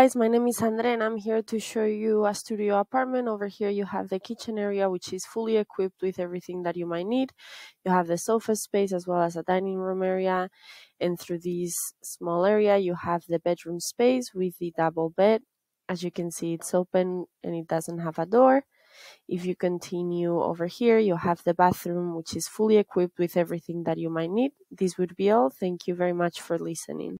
guys, my name is Andre and I'm here to show you a studio apartment. Over here you have the kitchen area, which is fully equipped with everything that you might need. You have the sofa space as well as a dining room area, and through this small area you have the bedroom space with the double bed. As you can see, it's open and it doesn't have a door. If you continue over here, you have the bathroom, which is fully equipped with everything that you might need. This would be all. Thank you very much for listening.